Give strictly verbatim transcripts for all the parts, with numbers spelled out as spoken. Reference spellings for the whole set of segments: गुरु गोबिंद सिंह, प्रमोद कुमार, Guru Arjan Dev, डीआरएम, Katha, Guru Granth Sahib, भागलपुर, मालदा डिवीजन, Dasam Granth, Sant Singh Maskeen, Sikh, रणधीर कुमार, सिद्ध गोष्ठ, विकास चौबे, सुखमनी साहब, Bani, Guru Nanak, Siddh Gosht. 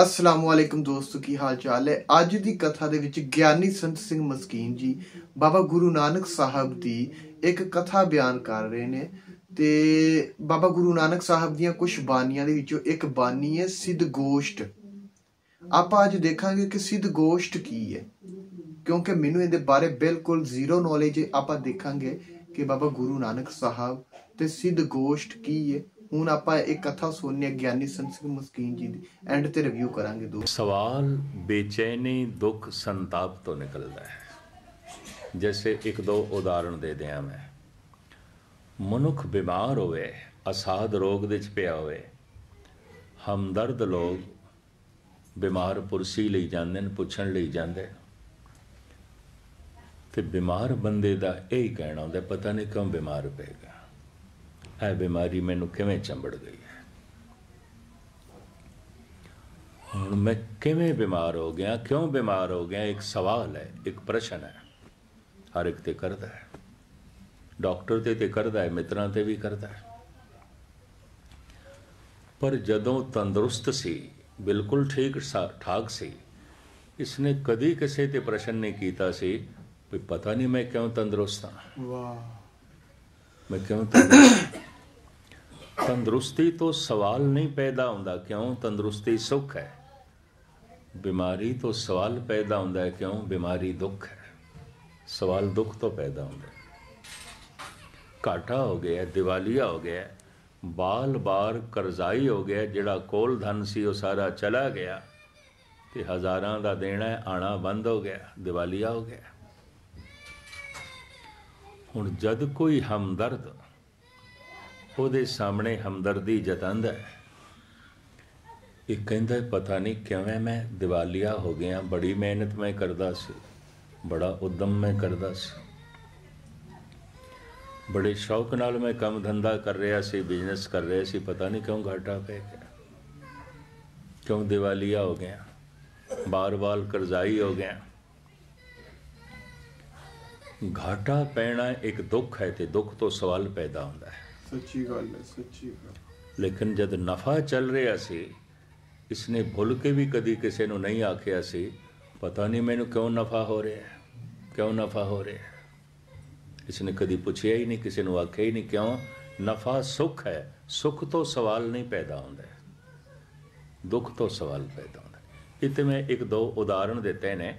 असलामुअलैकुम दोस्तों, की हाल चाल है। अज की कथा दे विच ग्यानी संत सिंह मस्कीन जी बाबा गुरु नानक साहब की एक कथा बयान कर रहे ने। ते बाबा गुरु नानक साहब दियां कुछ बानियां दे विचों एक बानी है सिद्ध गोष्ट। आप अज देखांगे कि सिद्ध गोष्ट की है, क्योंकि मैनूं इहदे बारे बिल्कुल जीरो नॉलेज है। आप देखांगे कि बाबा गुरु नानक साहब ते सिद्ध गोष्ट की है। हूँ आप एक कथा सुनने ज्ञानी संत सिंह मस्कीन जी दी एंड ते रिव्यू करांगे। दो सवाल बेचैनी, दुख, संताप तो निकलता है। जैसे एक दो उदाहरण दे दिया मैं। मनुख बीमार होवे, असाद रोग दे पिया होवे, हमदर्द लोग बीमार पुरसी ले जांदे ने, पुछण ले जांदे ते बीमार बंदे दा यही कहना हुंदा पता नहीं क्यों बीमार पेगा, ऐ बीमारी मैनू किवें चंबड़ गई है, हुण मैं किवें बीमार हो गया, क्यों बीमार हो गया। एक सवाल है, एक प्रश्न है। हर एक ते करदा है, डॉक्टर ते ते करदा है, मित्रां ते भी करदा है। पर जदों तंदुरुस्त सी, बिल्कुल ठीक ठाक सी, इसने कदी किसी ते प्रश्न नहीं कीता सी भी पता नहीं मैं क्यों तंदुरुस्त हां, वाह मैं क्यों तंदुरुस्त। तंदुरुस्ती तो सवाल नहीं पैदा होता क्यों, तंदुरुस्ती सुख है। बीमारी तो सवाल पैदा होता है क्यों, बीमारी दुख है। सवाल दुख तो पैदा होता है। घाटा हो गया, दिवालिया हो गया, बाल बार करजाई हो गया, जिहड़ा कोल धन सी वो सारा चला गया ते हज़ारां दा देना आना बंद हो गया, दिवालिया हो गया। हुण जद कोई हमदर्द ਉਹਦੇ सामने हमदर्दी जतांदा है, ये कहता है पता नहीं किवें मैं दिवालिया हो गया, बड़ी मेहनत मैं करदा सी, बड़ा उद्यम मैं करदा सी, बड़े शौक नाल मैं काम धंधा कर रहा सी, बिजनेस कर रहा सी, पता नहीं क्यों घाटा पै गया, क्यों दिवालिया हो गया, बार बार कर्जाई हो गया। घाटा पैना एक दुख है ते दुख तो सवाल पैदा होता है। सच्ची गल है, सच्ची गल। लेकिन जब नफा चल रहा सी, इसने भुल के भी कभी किसी को नहीं आख्या सी पता नहीं मैनू क्यों नफा हो रहा है, क्यों नफा हो रहा है। इसने कभी पूछया ही नहीं, किसी को आख्या ही नहीं क्यों। नफा सुख है, सुख तो सवाल नहीं पैदा होता है, दुख तो सवाल पैदा होता है। इतने मैं एक दो उदाहरण देते ने।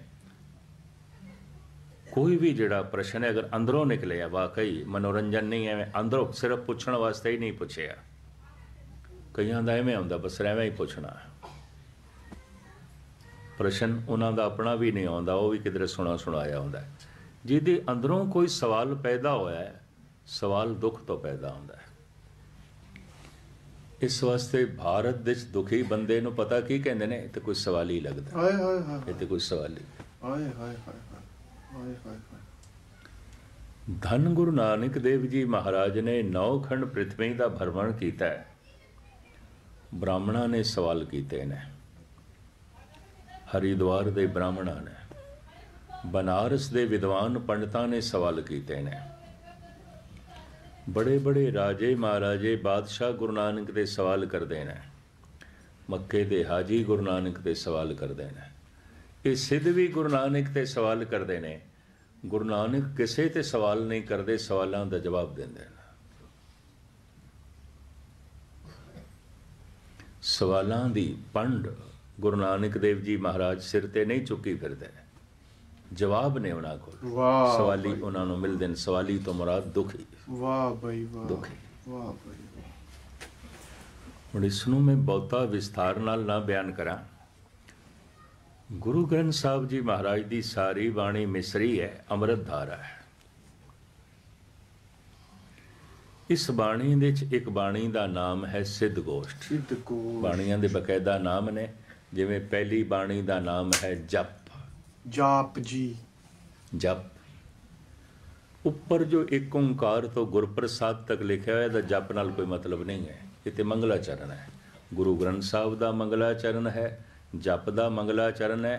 कोई भी जड़ा प्रश्न है अगर अंदरों निकले है, वाकई मनोरंजन नहीं है, अंदरों सिर्फ पूछने वास्ते ही नहीं पूछे, कई का इवें आता बस एवें ही पूछना। प्रश्न उन्हों का अपना भी नहीं आता, वह भी किधरे सुना सुनाया आता है। जिदे अंदरों कोई सवाल पैदा होया है, सवाल दुख तो पैदा होता है। इस वास्ते भारत देश दुखी बंदे नूं पता की कहते हैं, तो कोई सवाल ही लगता है, तो कोई सवाल ही। धन गुरु नानक देव जी महाराज ने नौ खंड पृथ्वी का भ्रमण किया है। ब्राह्मणा ने सवाल किए ने, हरिद्वार के ब्राह्मणा ने, बनारस के विद्वान पंडितां ने सवाल किए ने, बड़े बड़े राजे महाराजे बादशाह गुरु नानक दे सवाल करते हैं, मक्के के हाजी गुरु नानक दे सवाल करते हैं। ये सिद्ध भी गुरु नानक ते सवाल करते हैं। गुरु नानक किसी ते सवाल नहीं करते, सवालों का जवाब देंदे ने। सवालों की पंड गुरु नानक देव जी महाराज सिर ते नहीं चुकी फिरते, जवाब ने उन्होंने को सवाली उन्होंने मिलते हैं। सवाली तो मुराद दुखी, वाह भाई वाह, दुखी हूँ। इसनों मैं बहुता विस्तार नाल ना बयान करा। गुरु ग्रंथ साहब जी महाराज की सारी बाणी मिसरी है, अमृत धारा है। इस बाणी दे च एक बाणी का नाम है सिद्ध गोष्ठ। बाणियां दे बकायदा नाम ने, जिवें पहली बाणी का नाम है जप, जाप जी जप। उपर जो एक ओंकार तो गुरप्रसाद तक लिखा हुआ, तो जप नाल कोई मतलब नहीं है। इत्थे मंगला चरण है, गुरु ग्रंथ साहब का मंगला चरण है, जप का मंगला चरण है।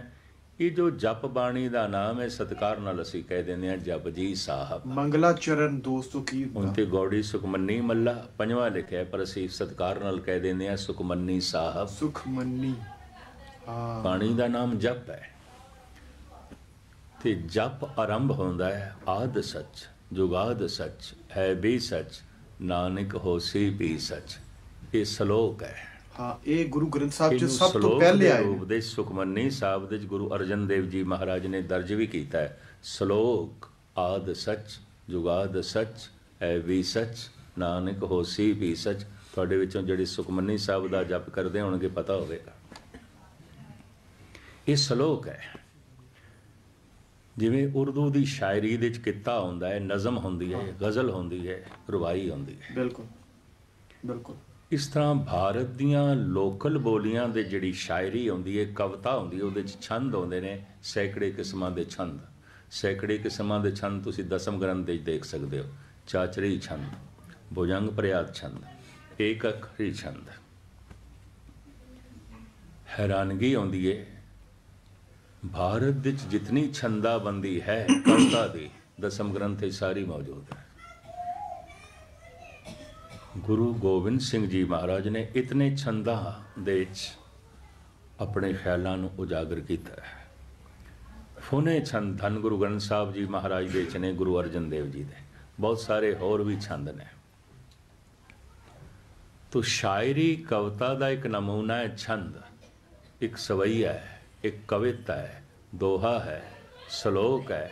ये जो जप बाणी का नाम है, सत्कार नाल असीं कह देंदे हां जप जी साहब। मंगला चरण दोस्तों की उनते गौड़ी सुखमनी मल्ला पंजवां लिखा है, पर असीं सत्कार नाल कह देंदे हां सुखमनी साहब। सुखमनी पाणी दा नाम जप है। ते जप आरंभ होंदा है आद सच जुगाद सच है भी सच नानक होसी भी सच। ये श्लोक है। हाँ, ये गुरु ग्रंथ साहब जो सब तो पहले आए उपदेश सुखमनी साहब दे गुरु अर्जन देव जी महाराज ने दर्ज भी किया है। श्लोक आद सच जुगाद सच है भी सच नानक होसी भी सच। ਤੁਹਾਡੇ ਵਿੱਚੋਂ ਜਿਹੜੇ ਸੁਖਮਨੀ ਸਾਹਿਬ ਦਾ ਜਪ ਕਰਦੇ ਹੋਣਗੇ ਪਤਾ ਹੋਵੇਗਾ। ਇਹ ਸ਼ਲੋਕ ਹੈ। ਜਿਵੇਂ ਉਰਦੂ ਦੀ ਸ਼ਾਇਰੀ ਦੇ ਵਿੱਚ ਕਿੱਤਾ ਹੁੰਦਾ ਹੈ, ਨਜ਼ਮ ਹੁੰਦੀ ਹੈ, ਗਜ਼ਲ ਹੁੰਦੀ ਹੈ, ਰਵਾਈ ਹੁੰਦੀ ਹੈ। ਬਿਲਕੁਲ ਬਿਲਕੁਲ ਇਸ ਤਰ੍ਹਾਂ ਭਾਰਤ ਦੀਆਂ ਲੋਕਲ ਬੋਲੀਆਂ ਦੇ ਜਿਹੜੀ ਸ਼ਾਇਰੀ ਹੁੰਦੀ ਹੈ, ਕਵਿਤਾ ਹੁੰਦੀ ਹੈ, ਉਹਦੇ ਵਿੱਚ ਛੰਦ ਹੁੰਦੇ ਨੇ ਸੈਂਕੜੇ ਕਿਸਮਾਂ ਦੇ ਛੰਦ। ਸੈਂਕੜੇ ਕਿਸਮਾਂ ਦੇ ਛੰਦ ਤੁਸੀਂ ਦਸਮ ਗ੍ਰੰਥ ਵਿੱਚ ਦੇਖ ਸਕਦੇ ਹੋ। ਚਾਚਰੀ ਛੰਦ, ਭੁਜੰਗ ਪ੍ਰਯਾਤ ਛੰਦ, एक अखरी छंद। हैरानगी आती है भारत जितनी छंदाबंदी है कविता की, दसम ग्रंथ सारी मौजूद है। गुरु गोबिंद सिंह जी महाराज ने इतने छंदा दे अपने ख्यालों को उजागर किया है। फुने छंद धन गुरु ग्रंथ साहब जी महाराज देच ने, गुरु अर्जन देव जी ने, बहुत सारे होर भी छंद ने। तो शायरी कविता का एक नमूना है छंद, एक सवैया है, एक कविता है, दोहा है, श्लोक है,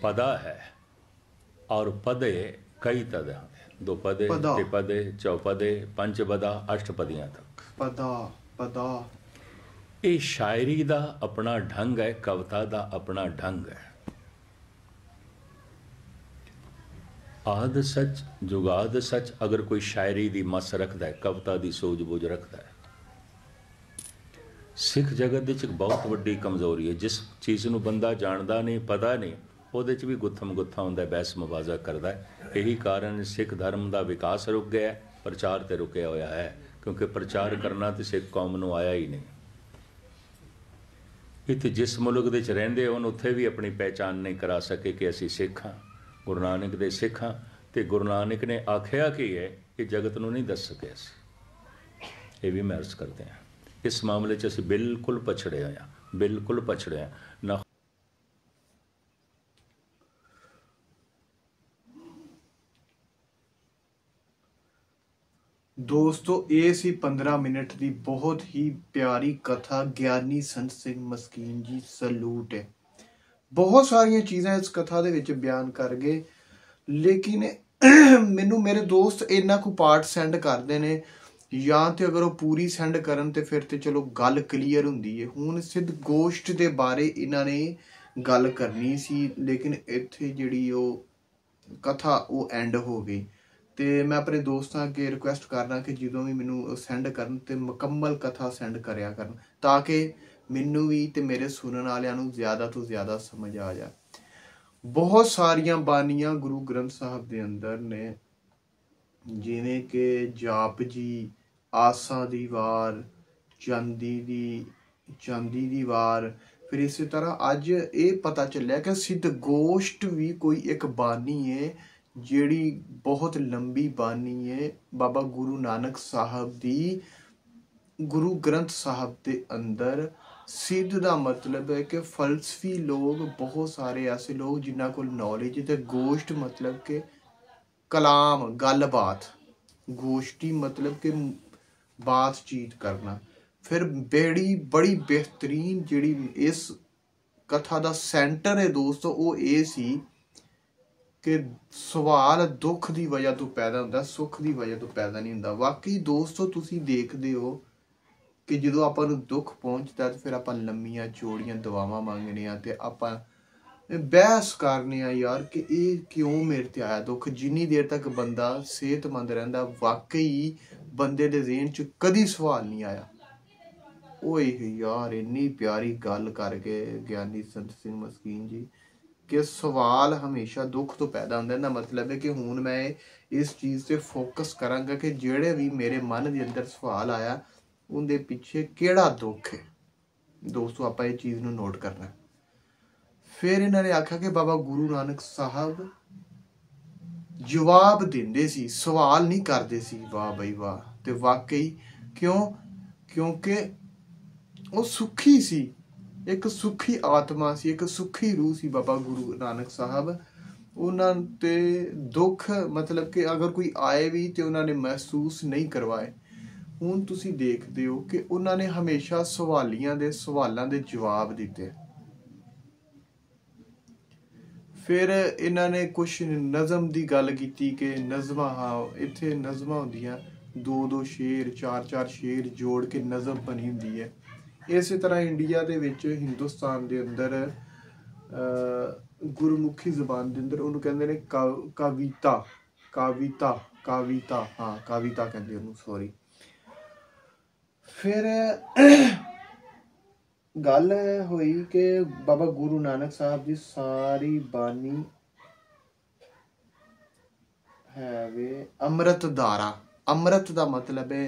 पदा है। और पदे कई तरह हैं, दो पदे, त्रिपदे, चौपदे, पंचपदा, अष्टपदियाँ तक पदा पदा। ये शायरी का अपना ढंग है, कविता का अपना ढंग है। आद सच जुगाद सच अगर कोई शायरी दी मस रखता है, कविता की सूझबूझ रखता है। सिख जगत विच एक बहुत वड्डी कमजोरी है, जिस चीज़ नूं बंदा जानता नहीं, पता नहीं, उहदे च भी गुत्थम गुत्था हुंदा, बहस मुबाजा करता है। यही कारण सिख धर्म का विकास रुक गया, प्रचार तो रुकया होया है, क्योंकि प्रचार करना तो सिख कौम नूं आया ही नहीं। इत्थे जिस मुल्क दे च रहिंदे होण उत्थे भी अपनी पहचान नहीं करा सके कि असीं सिख हां। गुरु नानक दे सिख हां ते गुरु नानक ने आख्या कि है कि जगत नूं नहीं दस सके असीं। ये भी मैं अर्ज करते हैं इस मामले च असीं बिल्कुल पछड़े होए हां, बिल्कुल पछड़े हां ना। दोस्तों ये सी पंद्रह मिनट की बहुत ही प्यारी कथा ज्ञानी संत सिंह मस्कीन जी। सलूट है। बहुत सारिया चीज़ा इस कथा के बयान कर गए, लेकिन मैनू मेरे दोस्त इन्ना को पार्ट सेंड करते हैं या तो अगर वो पूरी सेंड करन ते फिर तो चलो गल क्लीयर होंदी है। हुण सिद्ध गोष्ठ के बारे इन्होंने गल करनी सी, लेकिन इत्थे जिहड़ी कथा वो एंड हो गई। तो मैं अपने दोस्तों अगे रिक्वेस्ट करना कि जो भी मैनू सेंड करन ते मुकम्मल कथा सेंड करिया करन, ताकि मैनू भी तो मेरे सुनने वालियां नूं ज़्यादा तो ज़्यादा समझ आ जाए। बहुत सारिया बानियां गुरु ग्रंथ साहब के अंदर ने, जिवें कि जाप जी, आसा दी वार, चांदी दी चांदी दी वार। फिर इस तरह अज ये पता चलिया कि सिद्ध गोष्ट भी कोई एक बानी है जिहड़ी बहुत लंबी बानी है बाबा गुरु नानक साहब दी। गुरु ग्रंथ साहब के अंदर सिद्ध का मतलब है कि फलसफी लोग, बहुत सारे ऐसे लोग जिन्हों को नॉलेज है। गोष्ट मतलब के कलाम, गलबात, गोष्ठी मतलब के बातचीत करना। फिर बड़ी बड़ी बेहतरीन जिहड़ी इस कथा का सेंटर है दोस्तों, वो ये सी कि सवाल दुख की वजह तो पैदा होता, सुख की वजह तो पैदा नहीं होता। वाकई दोस्तों तुसीं देखदे हो कि जो आप दुख पहुँचता तो फिर आप लम्बिया चौड़िया दुआवां मंगने, आप बहस करने यार कि ये क्यों मेरे ते आया दुख। जिनी देर तक बंदा सेहतमंद रहिंदा वाकई बंदे दे ज़हन च कदी सवाल नहीं आया। ओए यार इन्नी प्यारी गल करके ज्ञानी संत सिंह मस्कीन जी कि सवाल हमेशा दुख तो पैदा होंदा। ना मतलब है कि हुण मैं इस चीज़ से फोकस करांगा कि जेड़े भी मेरे मन के अंदर सवाल आया उनके पिछे केड़ा दुख है। दोस्तों आप ये चीज़ नू नोट करना है। फिर इन्होंने आख्या कि बाबा गुरु नानक साहब जवाब देंदे सी, सवाल नहीं करते सी। वाह बई वाह। तो वाकई क्यों? क्योंकि वो सुखी सी, एक सुखी आत्मा सी, एक सुखी रूह सी बाबा गुरु नानक साहब। उन्होंने दुख मतलब कि अगर कोई आए भी तो उन्होंने महसूस नहीं करवाए। हूँ तुम देखते हो कि उन्होंने हमेशा सवालियां दे सवालों के जवाब दिते। फिर इन्होंने कुछ नज़म की गल की कि नज़म इतने नज़म होंदियाँ दो दो शेर चार चार शेर जोड़ के नज़म बनी होंदी है। इस तरह इंडिया के विच हिंदुस्तान के अंदर गुरमुखी जबान के अंदर उन्होंने कहते हैं का कविता काविता काविता हाँ काविता कहते हैं सॉरी। फिर गल हुई कि बाबा गुरु नानक साहब की सारी बानी है वे अमृत धारा। अमृत का मतलब है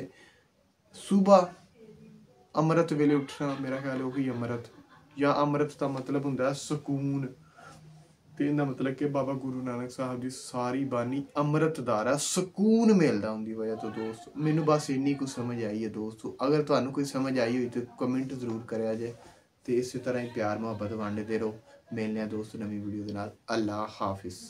सुबह अमृत वेले उठना, मेरा ख्याल हो गई अमृत या अमृत का मतलब होंगे सुकून। तो इनका मतलब कि बाबा गुरु नानक साहब की सारी बानी अमृत धारा सुकून मिलता उनकी वजह तो। दोस्त मैनू बस इन्नी कुछ समझ आई है दोस्तों, अगर तुहानू कोई समझ आई हुई तो कमेंट जरूर करा जे। तो इस तरह ही प्यार मुहब्बत वंडते रहो। मिलने दोस्त नवी वीडियो के नाल, अल्लाह हाफिज़।